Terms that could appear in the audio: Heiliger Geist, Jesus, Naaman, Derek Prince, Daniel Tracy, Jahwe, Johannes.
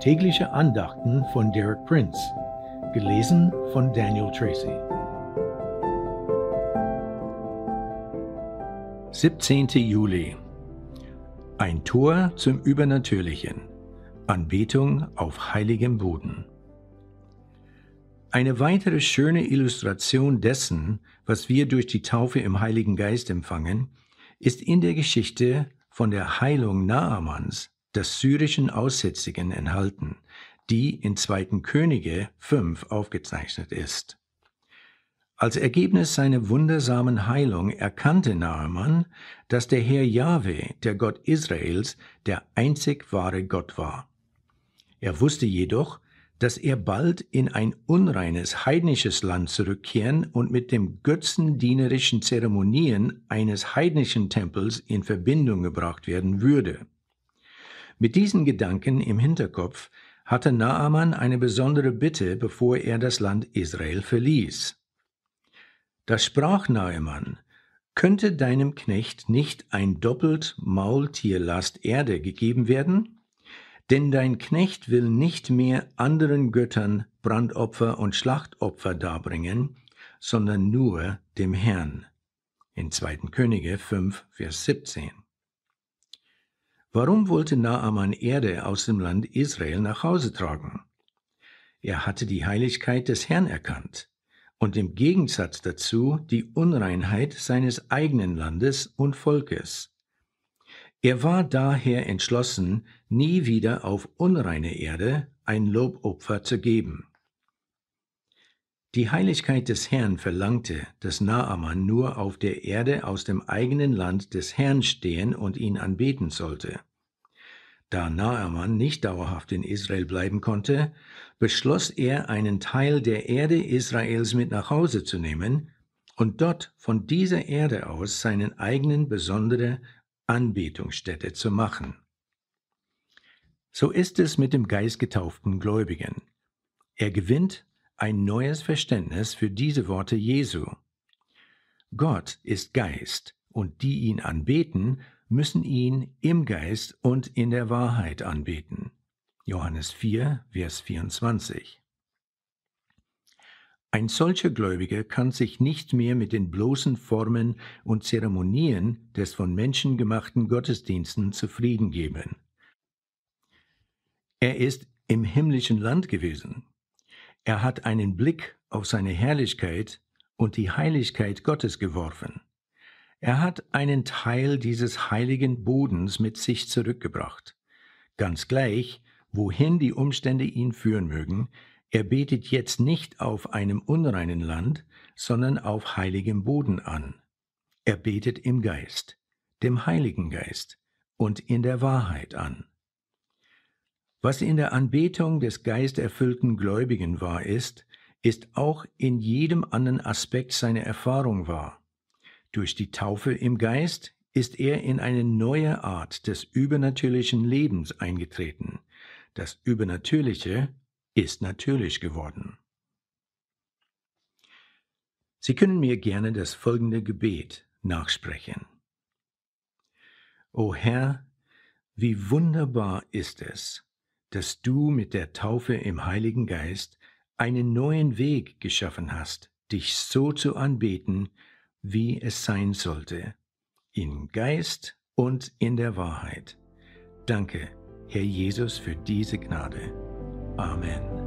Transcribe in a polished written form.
Tägliche Andachten von Derek Prince, gelesen von Daniel Tracy. 17. Juli. Ein Tor zum Übernatürlichen. Anbetung auf heiligem Boden. Eine weitere schöne Illustration dessen, was wir durch die Taufe im Heiligen Geist empfangen, ist in der Geschichte von der Heilung Naamans, des syrischen Aussätzigen, enthalten, die in 2. Könige 5 aufgezeichnet ist. Als Ergebnis seiner wundersamen Heilung erkannte Naaman, dass der Herr Jahwe, der Gott Israels, der einzig wahre Gott war. Er wusste jedoch, dass er bald in ein unreines heidnisches Land zurückkehren und mit dem götzendienerischen Zeremonien eines heidnischen Tempels in Verbindung gebracht werden würde. Mit diesen Gedanken im Hinterkopf hatte Naaman eine besondere Bitte, bevor er das Land Israel verließ. Da sprach Naaman: Könnte deinem Knecht nicht ein doppelt Maultierlast Erde gegeben werden? Denn dein Knecht will nicht mehr anderen Göttern Brandopfer und Schlachtopfer darbringen, sondern nur dem Herrn. In 2. Könige 5, Vers 17. Warum wollte Naaman Erde aus dem Land Israel nach Hause tragen? Er hatte die Heiligkeit des Herrn erkannt und im Gegensatz dazu die Unreinheit seines eigenen Landes und Volkes. Er war daher entschlossen, nie wieder auf unreine Erde ein Lobopfer zu geben. Die Heiligkeit des Herrn verlangte, dass Naaman nur auf der Erde aus dem eigenen Land des Herrn stehen und ihn anbeten sollte. Da Naaman nicht dauerhaft in Israel bleiben konnte, beschloss er, einen Teil der Erde Israels mit nach Hause zu nehmen und dort von dieser Erde aus seinen eigenen besonderen Anbetungsstätte zu machen. So ist es mit dem geistgetauften Gläubigen. Er gewinnt ein neues Verständnis für diese Worte Jesu. Gott ist Geist, und die ihn anbeten, müssen ihn im Geist und in der Wahrheit anbeten. Johannes 4, Vers 24. Ein solcher Gläubiger kann sich nicht mehr mit den bloßen Formen und Zeremonien des von Menschen gemachten Gottesdiensten zufrieden geben. Er ist im himmlischen Land gewesen. Er hat einen Blick auf seine Herrlichkeit und die Heiligkeit Gottes geworfen. Er hat einen Teil dieses heiligen Bodens mit sich zurückgebracht. Ganz gleich, wohin die Umstände ihn führen mögen, er betet jetzt nicht auf einem unreinen Land, sondern auf heiligem Boden an. Er betet im Geist, dem Heiligen Geist und in der Wahrheit an. Was in der Anbetung des geisterfüllten Gläubigen wahr ist auch in jedem anderen Aspekt seiner Erfahrung wahr. Durch die Taufe im Geist ist er in eine neue Art des übernatürlichen Lebens eingetreten. Das Übernatürliche ist natürlich geworden. Sie können mir gerne das folgende Gebet nachsprechen. O Herr, wie wunderbar ist es, dass du mit der Taufe im Heiligen Geist einen neuen Weg geschaffen hast, dich so zu anbeten, wie es sein sollte, im Geist und in der Wahrheit. Danke, Herr Jesus, für diese Gnade. Amen.